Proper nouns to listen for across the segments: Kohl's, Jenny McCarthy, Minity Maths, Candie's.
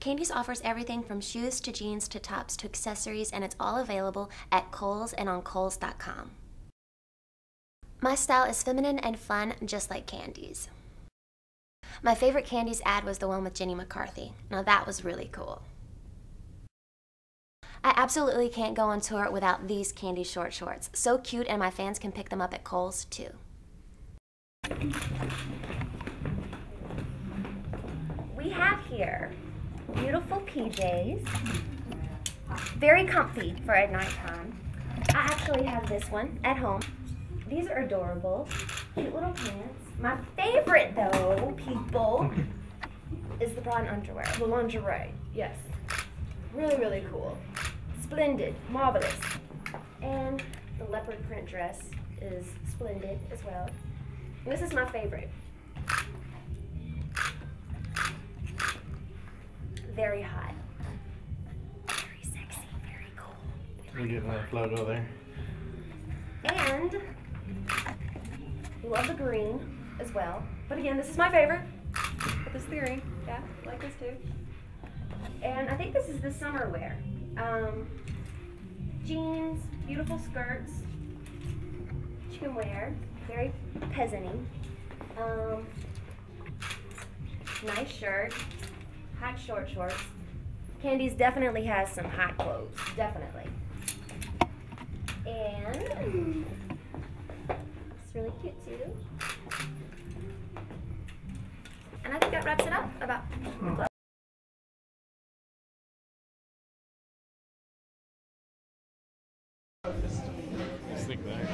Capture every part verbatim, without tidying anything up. Candie's offers everything from shoes to jeans to tops to accessories, and it's all available at Kohl's and on Kohl's dot com. My style is feminine and fun, just like Candie's. My favorite Candie's ad was the one with Jenny McCarthy. Now that was really cool. I absolutely can't go on tour without these Candie's short shorts. So cute, and my fans can pick them up at Kohl's too. We have here beautiful P Js, very comfy for at nighttime. I actually have this one at home. These are adorable, cute little pants. My favorite though, people, is the bra and underwear, the lingerie, yes. Really, really cool. Splendid, marvelous. And the leopard print dress is splendid as well. And this is my favorite. Very hot. Very sexy, very cool. We We're getting that photo there. And we love the green as well. But again, this is my favorite. But this is the green. Yeah, I like this too. And I think this is the summer wear. Um, jeans, beautiful skirts, which you can wear, very peasanty. Um, nice shirt, hot short shorts. Candie's definitely has some hot clothes, definitely. And it's really cute too. And I think that wraps it up about the clothes. Sneak back.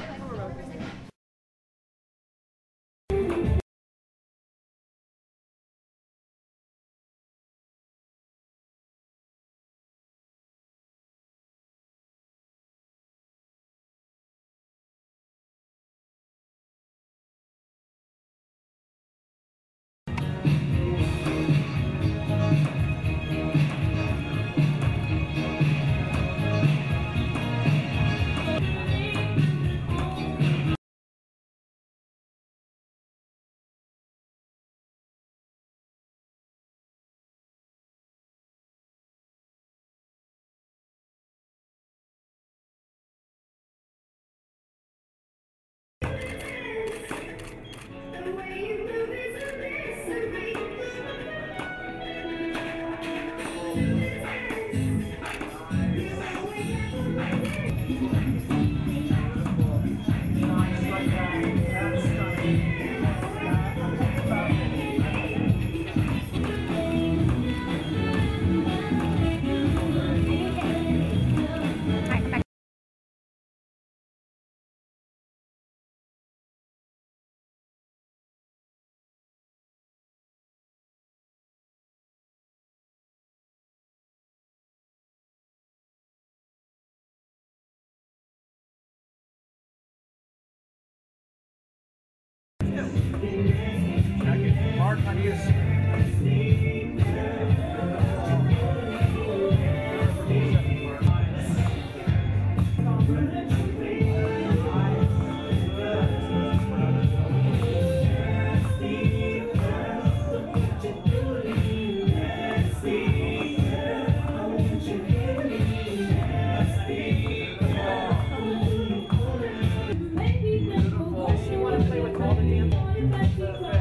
She wanted to play with all the damn